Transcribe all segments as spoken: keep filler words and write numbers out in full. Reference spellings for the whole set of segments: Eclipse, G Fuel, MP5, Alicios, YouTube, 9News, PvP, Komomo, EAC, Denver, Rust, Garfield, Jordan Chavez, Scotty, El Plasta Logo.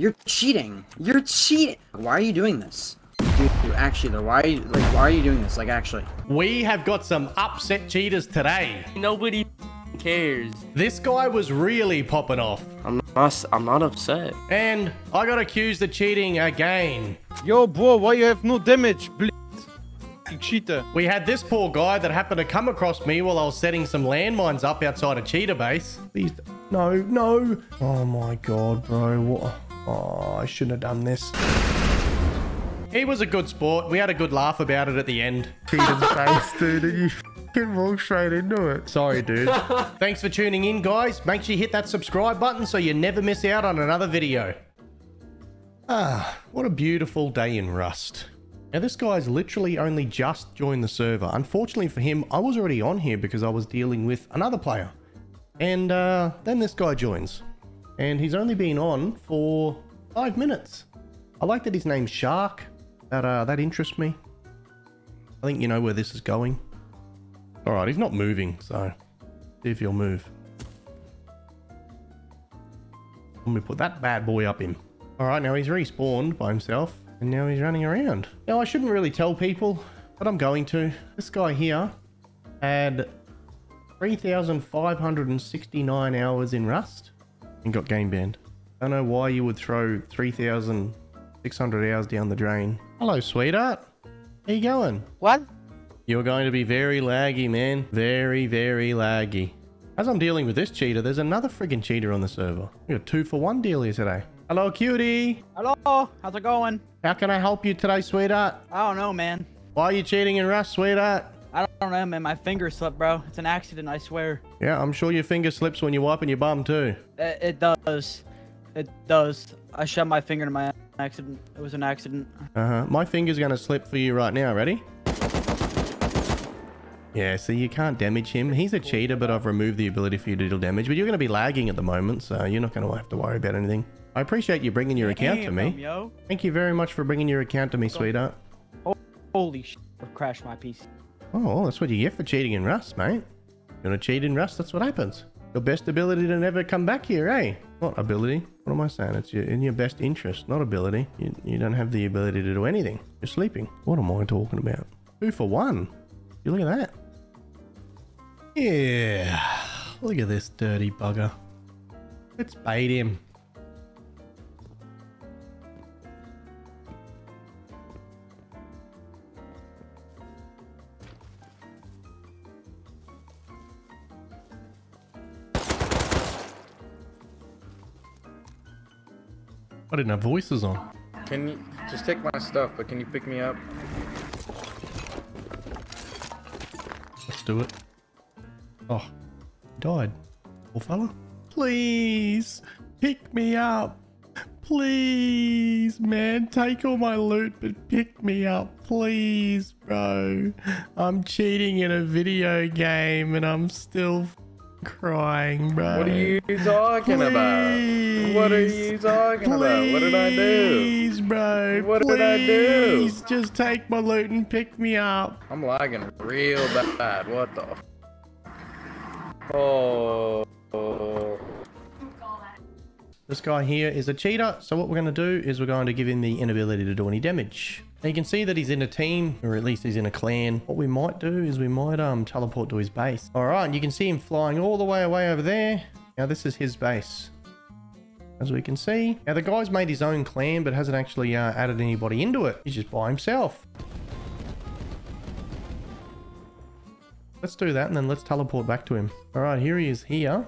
You're cheating. You're cheating. Why are you doing this? Dude, you're actually though, why are you, like, why are you doing this? Like, actually. We have got some upset cheaters today. Nobody cares. This guy was really popping off. I'm not, I'm not upset. And I got accused of cheating again. Yo, bro, why you have no damage, please? Cheater. We had this poor guy that happened to come across me while I was setting some landmines up outside a cheetah base. Please, no, no. Oh my God, bro. What? Oh, I shouldn't have done this. He was a good sport. We had a good laugh about it at the end. Cheater's face, dude. And you f***ing walked straight into it. Sorry, dude. Thanks for tuning in, guys. Make sure you hit that subscribe button so you never miss out on another video. Ah, what a beautiful day in Rust. Now, this guy's literally only just joined the server. Unfortunately for him, I was already on here because I was dealing with another player. And uh, then this guy joins. And he's only been on for five minutes. I like that his name's Shark. That, uh, that interests me. I think you know where this is going. All right, he's not moving, so see if he'll move. Let me put that bad boy up him. All right, now he's respawned by himself. And now he's running around. Now, I shouldn't really tell people, but I'm going to. This guy here had three thousand five hundred sixty-nine hours in Rust and got game banned. I don't know why you would throw three thousand six hundred hours down the drain. Hello, sweetheart. How you going? What? You're going to be very laggy, man. Very, very laggy. As I'm dealing with this cheater, there's another friggin' cheater on the server. We got two for one deal here today. Hello, cutie. Hello. How's it going? How can I help you today, sweetheart? I don't know, man. Why are you cheating in Rust, sweetheart? I don't know, man. My finger slipped, bro. It's an accident, I swear. Yeah, I'm sure your finger slips when you're wiping your bum, too. It, it does. It does. I shoved my finger in my accident. It was an accident. Uh-huh. My finger's going to slip for you right now. Ready? Yeah, so you can't damage him. He's a cheater, but I've removed the ability for you to deal damage. But you're going to be lagging at the moment, so you're not going to have to worry about anything. I appreciate you bringing your account Damn, to me. Yo. Thank you very much for bringing your account to me, sweetheart. Holy shit, I've crashed my P C. Oh, that's what you get for cheating in Rust, mate. You want to cheat in Rust? That's what happens. Your best ability to never come back here, eh? Not ability. What am I saying? It's your, in your best interest, not ability. You, you don't have the ability to do anything. You're sleeping. What am I talking about? Two for one. You look at that. Yeah. Look at this dirty bugger. Let's bait him. I didn't have voices on. Can you just take my stuff, but can you pick me up? Let's do it. Oh, he died. Poor fella. Please pick me up. Please, man, take all my loot, but pick me up. Please, bro. I'm cheating in a video game and I'm still crying, bro. What are you talking please, about? What are you talking please, about? What did I do? Please, bro. What please, did I do? Please, just take my loot and pick me up. I'm lagging real bad. What the? F oh. This guy here is a cheater. So what we're going to do is we're going to give him the inability to do any damage. Now you can see that he's in a team, or at least he's in a clan. What we might do is we might um teleport to his base. All right, and you can see him flying all the way away over there. Now this is his base, as we can see. Now the guy's made his own clan, but hasn't actually uh, added anybody into it. He's just by himself. Let's do that, and then let's teleport back to him. All right, here he is here.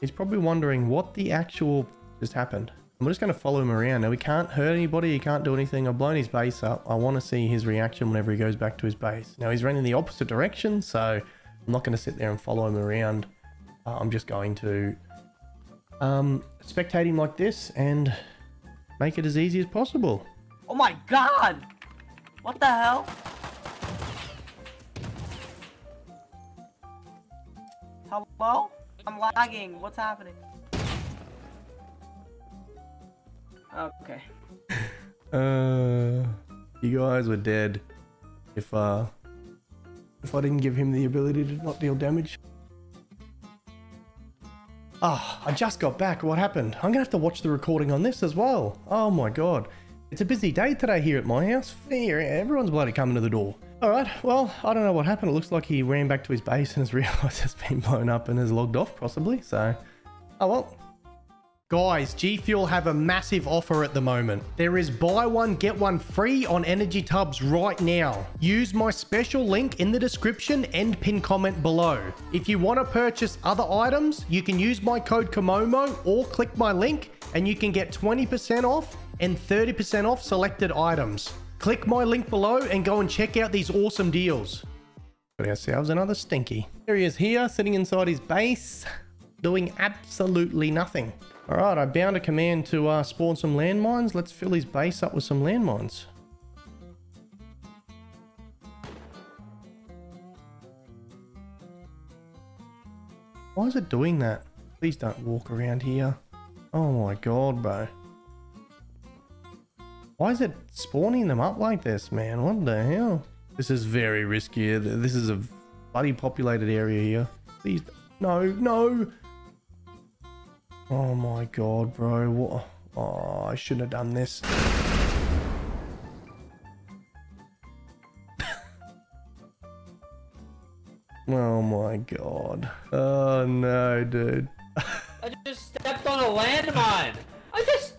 He's probably wondering what the actual just happened. I'm just going to follow him around. Now, he can't hurt anybody. He can't do anything. I've blown his base up. I want to see his reaction whenever he goes back to his base. Now, he's running the opposite direction, so I'm not going to sit there and follow him around. Uh, I'm just going to um, spectate him like this and make it as easy as possible. Oh, my God. What the hell? Hello? I'm lagging. What's happening? Okay. Uh, you guys were dead if uh if I didn't give him the ability to not deal damage. Ah, oh, I just got back. What happened? I'm gonna have to watch the recording on this as well. Oh my god. It's a busy day today here at my house. Everyone's bloody coming to the door. Alright, well, I don't know what happened. It looks like he ran back to his base and has realised it's been blown up and has logged off, possibly. So, oh well. Guys, G Fuel have a massive offer at the moment. There is buy one, get one free on energy tubs right now. Use my special link in the description and pin comment below. If you want to purchase other items, you can use my code Komomo or click my link and you can get twenty percent off and thirty percent off selected items. Click my link below and go and check out these awesome deals. Got ourselves another stinky. There he is here, sitting inside his base, doing absolutely nothing. All right, I bound a command to uh, spawn some landmines. Let's fill his base up with some landmines. Why is it doing that? Please don't walk around here. Oh my god, bro. Why is it spawning them up like this, man? What the hell? This is very risky. This is a bloody populated area here. Please, no, no. Oh my god, bro. What? Oh, I shouldn't have done this. Oh my god. Oh no, dude. I just stepped on a landmine. I just...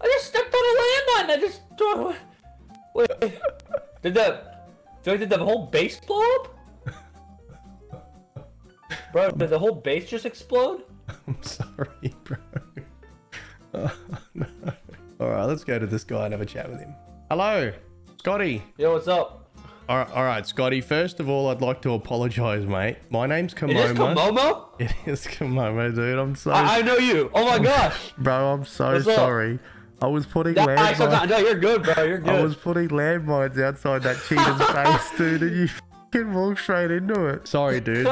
I just stepped on a landmine. I just... Wait. Did the... Did the whole base blow up? Bro, did the whole base just explode? I'm sorry, bro. Oh, no. All right, let's go to this guy and have a chat with him. Hello, Scotty. Yo, what's up? All right, all right, Scotty. First of all, I'd like to apologize, mate. My name's Komomo. It is Komomo? It is Komomo, dude. I'm so... I, I know you. Oh, my gosh. Bro, I'm so what's sorry. Up? I was putting no, landmines... No, you're good, bro. You're good. I was putting landmines outside that cheater's face, dude, and you... Can walk straight into it. Sorry, dude.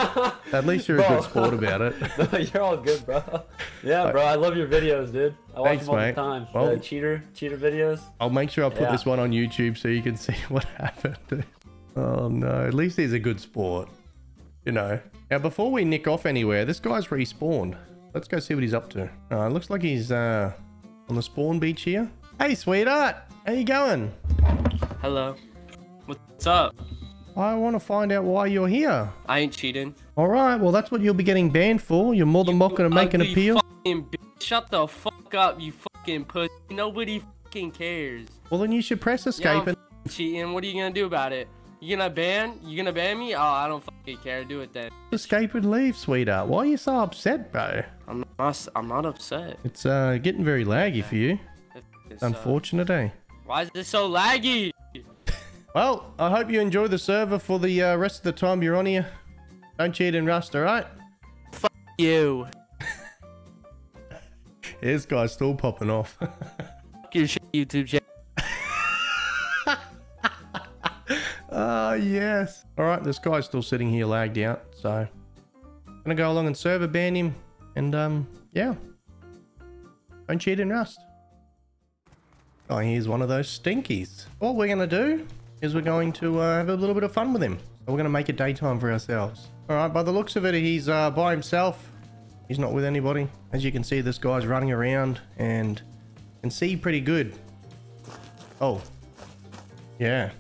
At least you're a good sport about it. No, you're all good, bro. Yeah, bro. I love your videos, dude. I watch Thanks, them all mate. the time. Well, the cheater, cheater videos. I'll make sure I put yeah. this one on YouTube so you can see what happened. Dude. Oh no. At least he's a good sport. You know. Now, before we nick off anywhere, this guy's respawned. Let's go see what he's up to. Uh, looks like he's uh, on the spawn beach here. Hey, sweetheart. How you going? Hello. What's up? I want to find out why you're here. I ain't cheating. All right, well, that's what you'll be getting banned for. You're more than welcome to make an appeal. Bitch. Shut the fuck up, you fucking pussy. Nobody fucking cares. Well, then you should press escape. Yeah, and cheating. What are you going to do about it? You gonna ban? You gonna ban me? Oh, I don't fucking care. Do it then. Escape and leave, sweetheart. Why are you so upset, bro? I'm not, I'm not upset. It's uh, getting very laggy for you. It's unfortunate, uh, eh? Why is this so laggy? Well, I hope you enjoy the server for the uh, rest of the time you're on here. Don't cheat in Rust, alright? Fuck you. This guy's still popping off. Fuck your shit, YouTube channel. Oh, yes. Alright, this guy's still sitting here lagged out, so... I'm gonna go along and server ban him, and, um, yeah. Don't cheat in Rust. Oh, here's one of those stinkies. What we're gonna do... is we're going to uh, have a little bit of fun with him. So we're going to make it daytime for ourselves. All right, by the looks of it, he's uh, by himself. He's not with anybody. As you can see, this guy's running around and can see pretty good. Oh, yeah.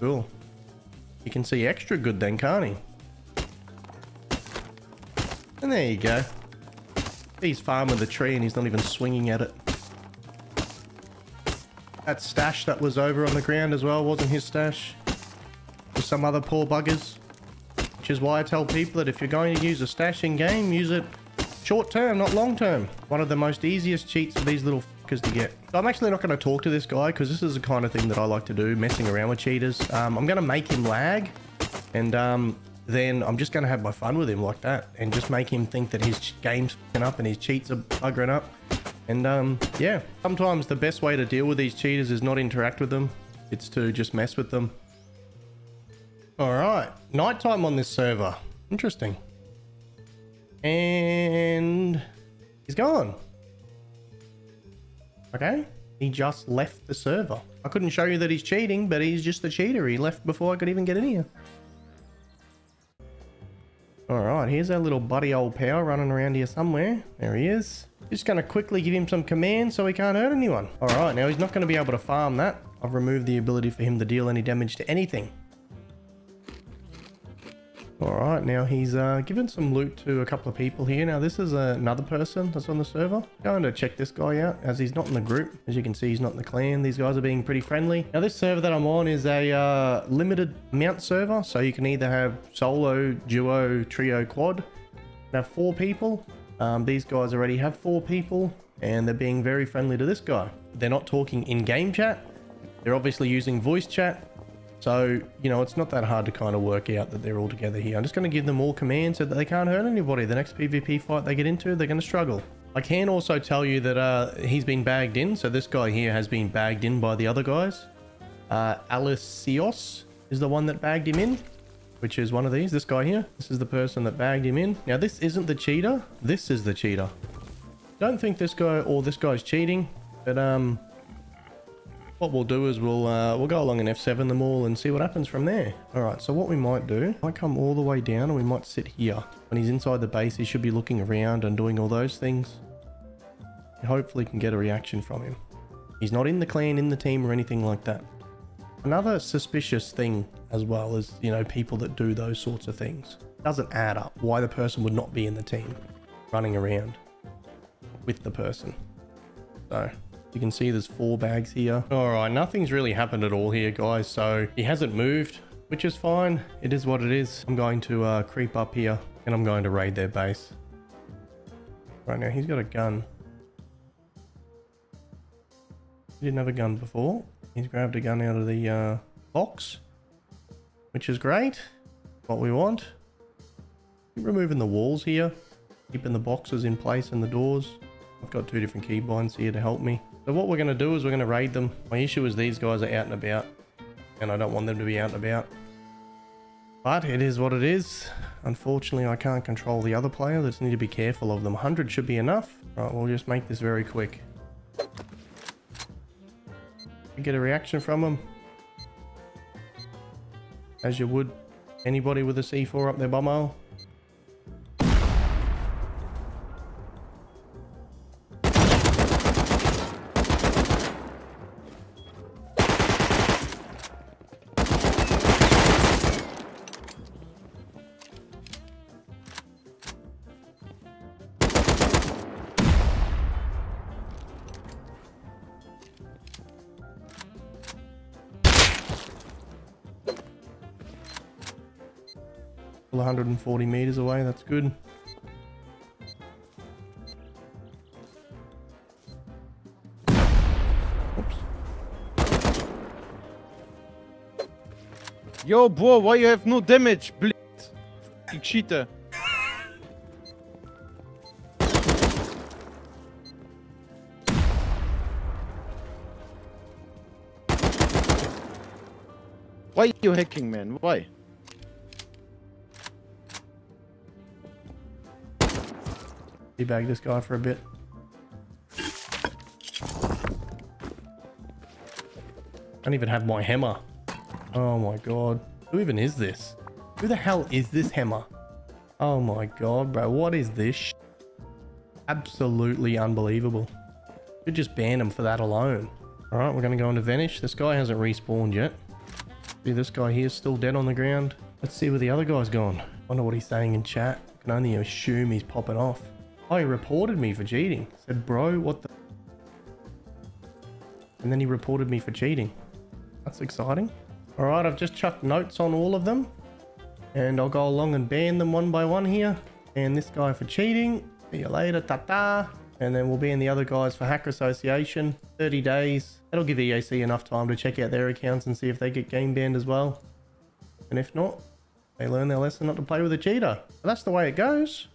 Cool. You can see extra good then, can't he? And there you go. He's farming the tree and he's not even swinging at it. That stash that was over on the ground as well wasn't his stash. It was some other poor buggers. Which is why I tell people that if you're going to use a stash in game, use it short term, not long term. One of the most easiest cheats for these little fuckers to get. So I'm actually not going to talk to this guy because this is the kind of thing that I like to do, messing around with cheaters. Um, I'm going to make him lag and um, then I'm just going to have my fun with him like that and just make him think that his game's fucking up and his cheats are buggering up. And um, yeah, sometimes the best way to deal with these cheaters is not interact with them. It's to just mess with them. All right, nighttime on this server. Interesting. And he's gone. Okay, he just left the server. I couldn't show you that he's cheating, but he's just the cheater. He left before I could even get in here. Alright, here's our little buddy old pal running around here somewhere. There he is. Just going to quickly give him some commands so he can't hurt anyone. Alright, now he's not going to be able to farm that. I've removed the ability for him to deal any damage to anything. Alright, now he's uh, given some loot to a couple of people here. Now this is uh, another person that's on the server. Going to check this guy out as he's not in the group. As you can see, he's not in the clan. These guys are being pretty friendly. Now this server that I'm on is a uh, limited amount server. So you can either have solo, duo, trio, quad. Now four people. Um, these guys already have four people and they're being very friendly to this guy. They're not talking in game chat. They're obviously using voice chat. So, you know, it's not that hard to kind of work out that they're all together here. I'm just going to give them all commands so that they can't hurt anybody. The next PvP fight they get into, they're going to struggle. I can also tell you that uh, he's been bagged in. So this guy here has been bagged in by the other guys. Uh, Alicios is the one that bagged him in, which is one of these, this guy here. This is the person that bagged him in. Now, this isn't the cheater. This is the cheater. Don't think this guy or this guy's cheating, but um, what we'll do is we'll uh, we'll go along and F seven them all and see what happens from there. All right, so what we might do, I come all the way down and we might sit here. When he's inside the base, he should be looking around and doing all those things. And hopefully can get a reaction from him. He's not in the clan, in the team or anything like that. Another suspicious thing as well is, you know, people that do those sorts of things. Doesn't add up why the person would not be in the team running around with the person. So you can see there's four bags here. All right, nothing's really happened at all here, guys. So he hasn't moved, which is fine. It is what it is. I'm going to uh, creep up here and I'm going to raid their base. Right now, he's got a gun. He didn't have a gun before. He's grabbed a gun out of the uh, box, which is great. What we want. Keep removing the walls here, keeping the boxes in place and the doors. I've got two different keybinds here to help me. So what we're going to do is we're going to raid them. My issue is these guys are out and about, and I don't want them to be out and about. But it is what it is. Unfortunately, I can't control the other player. I just need to be careful of them. one hundred should be enough. All right, we'll just make this very quick. Get a reaction from him, as you would anybody with a C four up their bumhole. one hundred forty meters away, that's good. Oops. Yo bro, why you have no damage, bleed? You cheater. Why are you hacking, man? Why? Bag this guy for a bit. I don't even have my hammer. Oh my god. Who even is this? Who the hell is this hammer? Oh my god, bro. What is this sh? Absolutely unbelievable. Could just ban him for that alone. All right, we're going to go into Vanish. This guy hasn't respawned yet. See, this guy here is still dead on the ground. Let's see where the other guy's gone. Wonder what he's saying in chat. Can only assume he's popping off. Oh, he reported me for cheating. Said, bro, what the... And then he reported me for cheating. That's exciting. All right, I've just chucked notes on all of them. And I'll go along and ban them one by one here. Ban this guy for cheating. See you later, ta-ta. And then we'll ban the other guys for hacker association. thirty days. That'll give E A C enough time to check out their accounts and see if they get game banned as well. And if not, they learn their lesson not to play with a cheater. So that's the way it goes.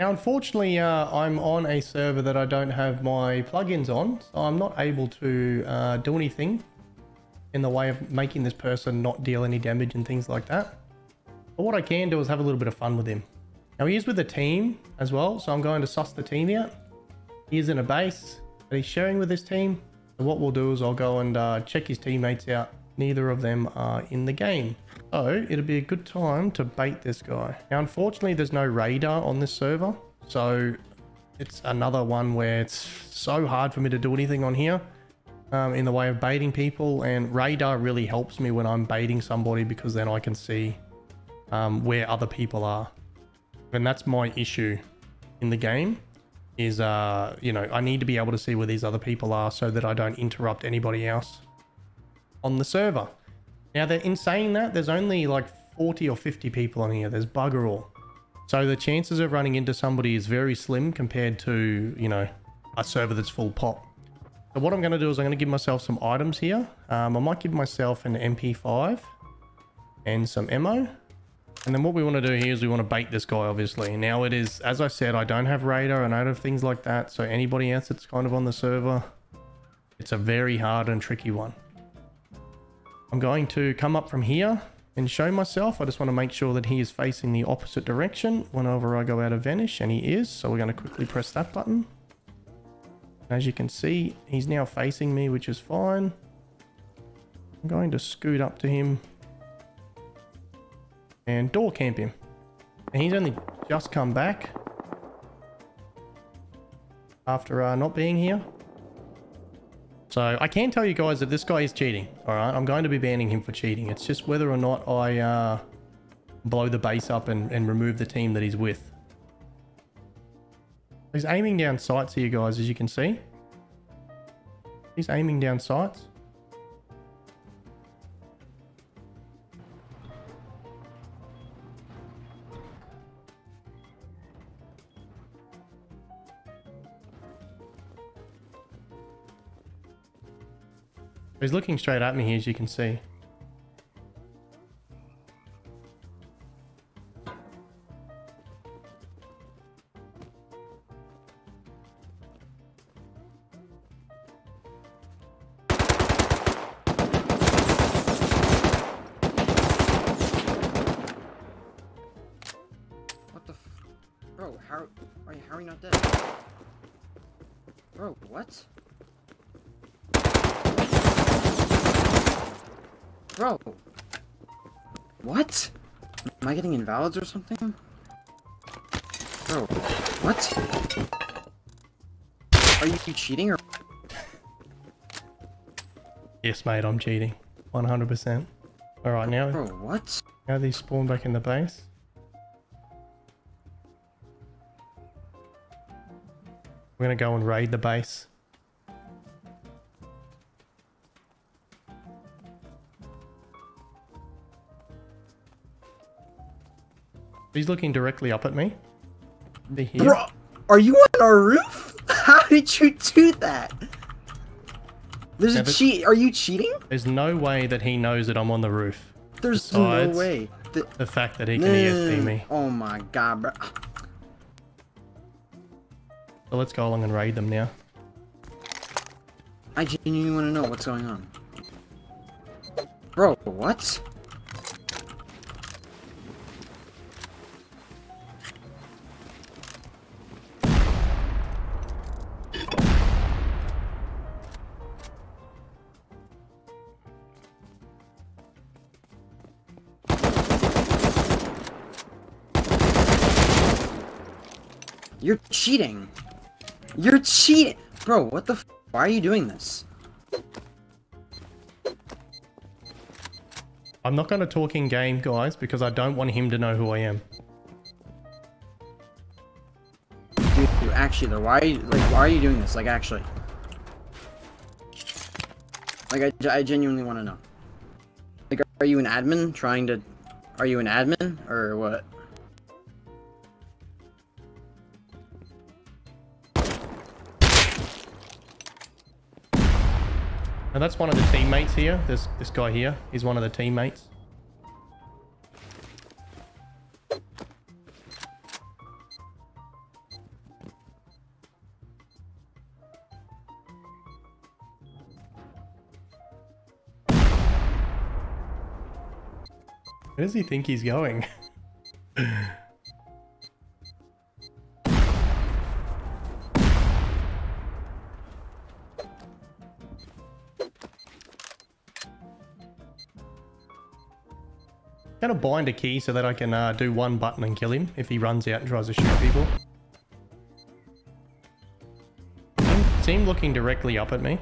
Now, unfortunately, uh, I'm on a server that I don't have my plugins on, so I'm not able to uh, do anything in the way of making this person not deal any damage and things like that. But what I can do is have a little bit of fun with him. Now, he is with a team as well, so I'm going to suss the team out. He is in a base that he's sharing with his team. So what we'll do is I'll go and uh, check his teammates out neither of them are in the game. So it'll be a good time to bait this guy. Now, unfortunately, there's no radar on this server. So it's another one where it's so hard for me to do anything on here um, in the way of baiting people. And radar really helps me when I'm baiting somebody, because then I can see um, where other people are. And that's my issue in the game is, uh, you know, I need to be able to see where these other people are so that I don't interrupt anybody else on the server. Now, that in saying that, there's only like forty or fifty people on here. There's bugger all. So the chances of running into somebody is very slim compared to, you know, a server that's full pop. So what I'm going to do is I'm going to give myself some items here. Um, I might give myself an M P five and some ammo. And then what we want to do here is we want to bait this guy, obviously. Now it is, as I said, I don't have radar and I don't have things like that. So anybody else that's kind of on the server, it's a very hard and tricky one. I'm going to come up from here and show myself. I just want to make sure that he is facing the opposite direction whenever I go out of vanish, and he is. So we're going to quickly press that button. As you can see, he's now facing me, which is fine. I'm going to scoot up to him and door camp him. And he's only just come back after uh, not being here. So I can tell you guys that this guy is cheating. All right, I'm going to be banning him for cheating. It's just whether or not I uh, blow the base up and, and remove the team that he's with. He's aiming down sights here, guys, as you can see. He's aiming down sights. He's looking straight at me here, as you can see. What the f- Bro, how are you, how are you not dead? Bro, what? Bro, what? Am I getting invalids or something? Bro, what? Are you cheating or? Yes, mate, I'm cheating. one hundred percent. All right, now. Bro, what? Now they spawn back in the base. We're gonna go and raid the base. He's looking directly up at me. Bro, are you on our roof? How did you do that? There's yeah, a cheat. Are you cheating? There's no way that he knows that I'm on the roof. There's no way. The, the fact that he can E A C me. Oh my god, bro. So let's go along and raid them now. I genuinely want to know what's going on. Bro, what? You're cheating. You're cheating. Bro, what the f? Why are you doing this? I'm not going to talk in game, guys, because I don't want him to know who I am. Dude, dude, actually, though, why are you, like, why are you doing this? Like, actually. Like, I, I genuinely want to know. Like, are you an admin trying to... Are you an admin or what? And that's one of the teammates here. This this guy here is one of the teammates. Where does he think he's going? I'm going to bind a key so that I can uh, do one button and kill him if he runs out and tries to shoot people. See him looking directly up at me.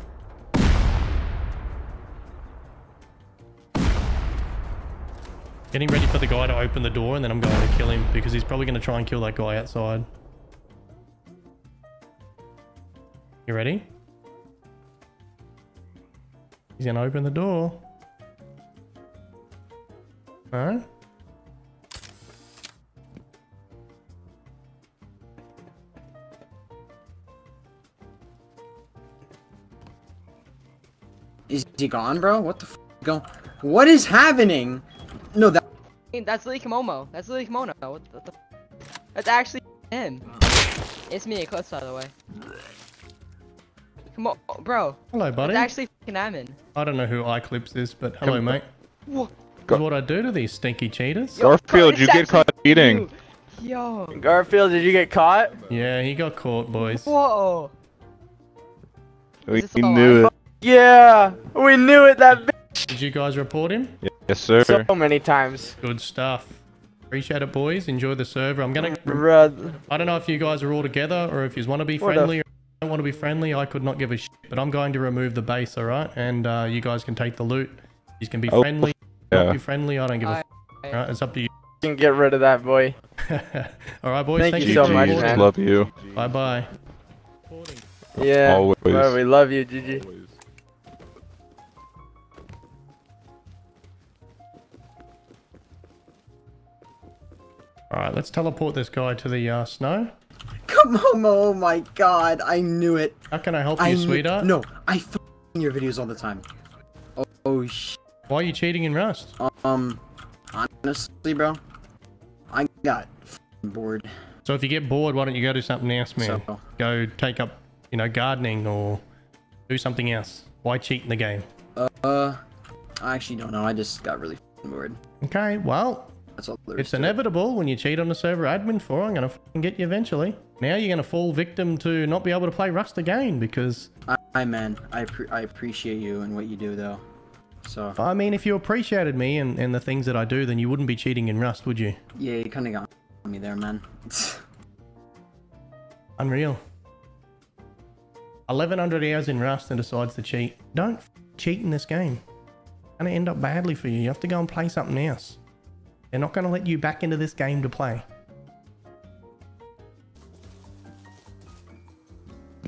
Getting ready for the guy to open the door, and then I'm going to kill him because he's probably going to try and kill that guy outside. You ready? He's going to open the door. No? Is he gone, bro? What the f going? What is happening? No, that that's Lily Komomo. That's Lily Komomo. What the, what the f that's actually him. It's me, Eclipse, by the way. Come on, bro. Hello, buddy. It's actually f***ing Ammon. I don't know who Eclipse is, but hello, mate. What? This is what I do to these stinky cheaters. Yo, Garfield, you get caught cheating. Yo. Garfield, did you get caught? Yeah, he got caught, boys. Whoa. We knew it. Yeah, we knew it, that bitch. Did you guys report him? Yes, sir. So many times. Good stuff. Appreciate it, boys. Enjoy the server. I'm gonna... Brother. I don't know if you guys are all together or if you want to be friendly or don't want to be friendly. I could not give a shit, but I'm going to remove the base, all right? And uh, you guys can take the loot. You can be oh, friendly. Yeah. Don't be friendly. I don't give a f***. All right, it's up to you. You can get rid of that, boy. All right, boys. Thank, thank you, you so much, man. Love you. Bye-bye. Yeah. Always. Bro, we love you, Gigi. Always. Alright, let's teleport this guy to the uh, snow. Come on, oh my god, I knew it. How can I help I you, sweetheart? No, I f*** your videos all the time. Oh, oh sh**. Why are you cheating in Rust? Um, honestly, bro, I got f***ing bored. So if you get bored, why don't you go do something else, man? So, go take up, you know, gardening or do something else. Why cheat in the game? Uh, I actually don't know. I just got really f***ing bored. Okay, well... That's all it's inevitable it. When you cheat on the server admin for. I'm gonna fucking get you eventually. Now you're gonna fall victim to not be able to play Rust again because. Hi man, I I appreciate you and what you do though. So. I mean, if you appreciated me and and the things that I do, then you wouldn't be cheating in Rust, would you? Yeah, you kind of got me there, man. Unreal. eleven hundred hours in Rust and decides to cheat. Don't cheat in this game. It's gonna end up badly for you. You have to go and play something else. They're not going to let you back into this game to play.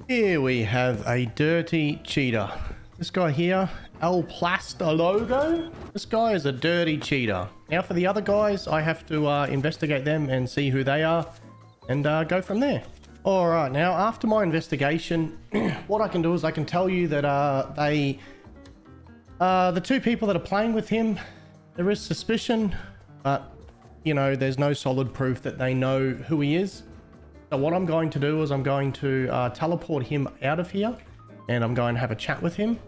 Here we have a dirty cheater. This guy here, El Plasta Logo. This guy is a dirty cheater. Now for the other guys, I have to uh, investigate them and see who they are and uh, go from there. All right, now after my investigation, what I can do is I can tell you that uh, they, uh, the two people that are playing with him, there is suspicion. But, you know, there's no solid proof that they know who he is. So what I'm going to do is I'm going to uh, teleport him out of here. And I'm going to have a chat with him.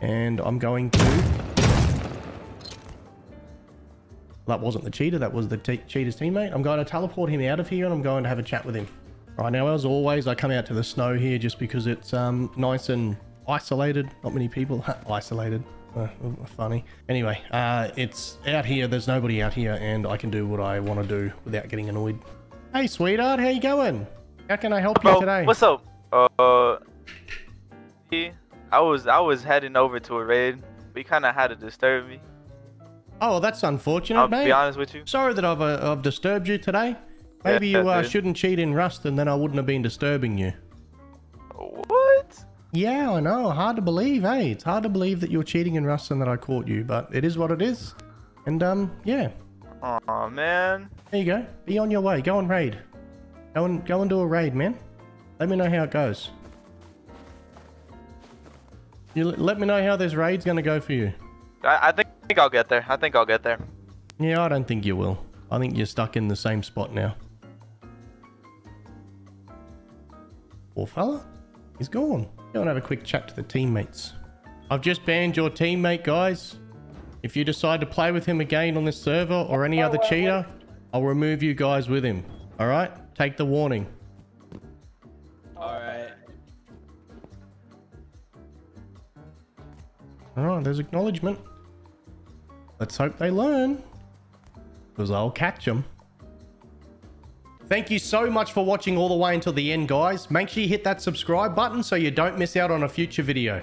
And I'm going to... That wasn't the cheater. That was the te cheater's teammate. I'm going to teleport him out of here and I'm going to have a chat with him. Right now, as always, I come out to the snow here just because it's um, nice and isolated. Not many people isolated. Uh, funny. Anyway, uh, it's out here. There's nobody out here, and I can do what I want to do without getting annoyed. Hey, sweetheart, how you going? How can I help Bro, you today? What's up? Uh, I was I was heading over to a raid. We kind of had to disturb me. Oh, that's unfortunate, I'll mate. Be honest with you. Sorry that I've uh, I've disturbed you today. Maybe yeah, you uh, shouldn't cheat in Rust, and then I wouldn't have been disturbing you. What? Yeah, I know. Hard to believe, eh? It's hard to believe that you're cheating in Rust and that I caught you, but it is what it is. And, um, yeah. Aw, man. There you go. Be on your way. Go and raid. Go and, go and do a raid, man. Let me know how it goes. You let me know how this raid's gonna go for you. I, I think, I think I'll get there. I think I'll get there. Yeah, I don't think you will. I think you're stuck in the same spot now. Poor fella. He's gone. Go and have a quick chat to the teammates. I've just banned your teammate, guys. If you decide to play with him again on this server or any other cheater, I'll remove you guys with him. All right? Take the warning. All right. All right, there's acknowledgement. Let's hope they learn. because I'll catch them. Thank you so much for watching all the way until the end, guys. Make sure you hit that subscribe button so you don't miss out on a future video.